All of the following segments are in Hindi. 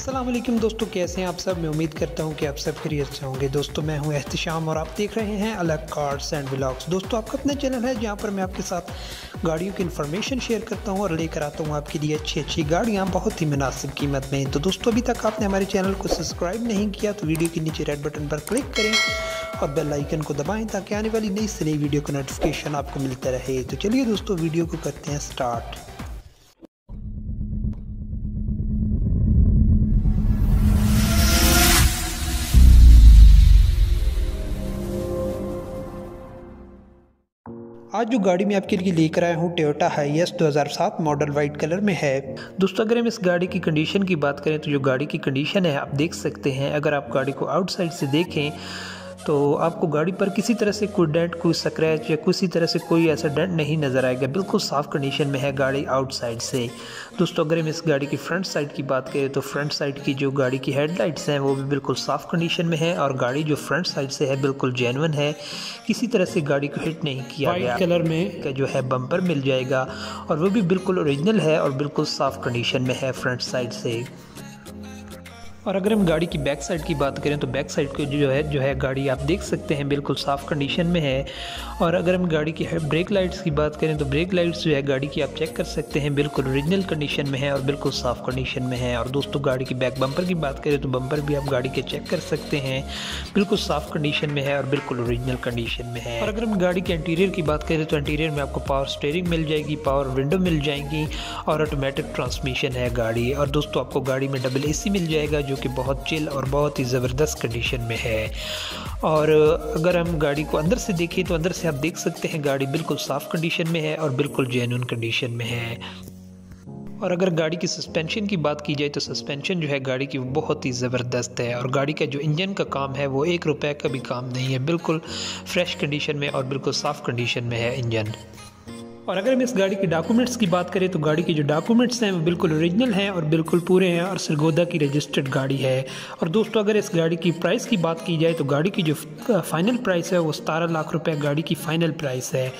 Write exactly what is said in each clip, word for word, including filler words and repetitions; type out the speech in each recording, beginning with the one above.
अस्सलामुअलैकुम दोस्तों, कैसे हैं आप सब। मैं उम्मीद करता हूं कि आप सब खैरियत से होंगे। दोस्तों मैं हूं एहतिशाम और आप देख रहे हैं अलग कार्ड्स एंड व्लॉग्स। दोस्तों आपका अपना चैनल है जहां पर मैं आपके साथ गाड़ियों की इन्फॉर्मेशन शेयर करता हूं और लेकर आता हूं आपके लिए अच्छी अच्छी गाड़ियाँ बहुत ही मुनासिब कीमत में। तो दोस्तों अभी तक आपने हमारे चैनल को सब्सक्राइब नहीं किया तो वीडियो के नीचे रेड बटन पर क्लिक करें और बेल आइकन को दबाएं ताकि आने वाली नई से नई वीडियो का नोटिफिकेशन आपको मिलता रहे। तो चलिए दोस्तों वीडियो को करते हैं स्टार्ट। आज जो गाड़ी मैं आपके लिए लेकर आया हूँ टोयोटा हाईएस दो हज़ार सात मॉडल वाइट कलर में है। दोस्तों अगर हम इस गाड़ी की कंडीशन की बात करें तो जो गाड़ी की कंडीशन है आप देख सकते हैं। अगर आप गाड़ी को आउटसाइड से देखें तो आपको गाड़ी पर किसी तरह से कोई डेंट, कोई स्क्रैच या किसी तरह से कोई ऐसा डेंट नहीं नज़र आएगा। बिल्कुल साफ़ कंडीशन में है गाड़ी आउटसाइड से। दोस्तों अगर हम इस गाड़ी की फ्रंट साइड की बात करें तो फ्रंट साइड की जो गाड़ी की हेडलाइट्स हैं वो भी बिल्कुल साफ़ कंडीशन में है और गाड़ी जो फ्रंट साइड से है बिल्कुल जेन्युइन है, किसी तरह से गाड़ी को हिट नहीं किया गया। वाइट कलर में का जो है बम्पर मिल जाएगा और वो भी बिल्कुल ओरिजिनल है और बिल्कुल साफ़ कंडीशन में है फ्रंट साइड से। और अगर हम गाड़ी की बैक साइड की बात करें तो बैक साइड को जो है जो है गाड़ी आप देख सकते हैं बिल्कुल साफ़ कंडीशन में है। और अगर हम गाड़ी की ब्रेक लाइट्स की बात करें तो ब्रेक लाइट्स जो है गाड़ी की आप चेक कर सकते हैं बिल्कुल ओरिजिनल कंडीशन में है और बिल्कुल साफ़ कंडीशन में है। और दोस्तों गाड़ी की बैक बम्पर की बात करें तो बम्पर भी आप गाड़ी के चेक कर सकते हैं, बिल्कुल साफ़ कंडीशन में है और बिल्कुल ओरिजिनल कंडीशन में है। और अगर हम गाड़ी के इंटीरियर की बात करें तो इंटीरियर में आपको पावर स्टीयरिंग मिल जाएगी, पावर विंडो मिल जाएगी और ऑटोमेटिक ट्रांसमिशन है गाड़ी। और दोस्तों आपको गाड़ी में डबल ए सी मिल जाएगा जो कि बहुत चिल और बहुत ही ज़बरदस्त कंडीशन में है। और अगर हम गाड़ी को अंदर से देखें तो अंदर से आप देख सकते हैं गाड़ी बिल्कुल साफ़ कंडीशन में है और बिल्कुल जेन्युइन कंडीशन में है। और अगर गाड़ी की सस्पेंशन की बात की जाए तो सस्पेंशन जो है गाड़ी की बहुत ही ज़बरदस्त है और गाड़ी का जो इंजन का काम है वो एक रुपये का भी काम नहीं है, बिल्कुल फ्रेश कंडीशन में और बिल्कुल साफ़ कंडीशन में है इंजन। और अगर हम इस गाड़ी के डॉक्यूमेंट्स की बात करें तो गाड़ी के जो डॉक्यूमेंट्स हैं वो बिल्कुल ओरिजिनल हैं और बिल्कुल पूरे हैं और सरगोदा की रजिस्टर्ड गाड़ी है। और दोस्तों अगर इस गाड़ी की प्राइस की बात की जाए तो गाड़ी की जो फाइनल प्राइस है वो सतारह लाख रुपए गाड़ी की फ़ाइनल प्राइस है।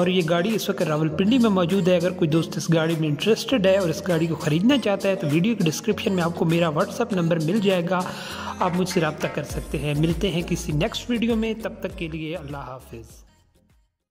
और ये गाड़ी इस वक्त रावलपिंडी में मौजूद है। अगर कोई दोस्त इस गाड़ी में इंटरेस्टेड है और इस गाड़ी को ख़रीदना चाहता है तो वीडियो के डिस्क्रिप्शन में आपको मेरा व्हाट्सअप नंबर मिल जाएगा, आप मुझसे रब्ता कर सकते हैं। मिलते हैं किसी नेक्स्ट वीडियो में, तब तक के लिए अल्लाह हाफिज़।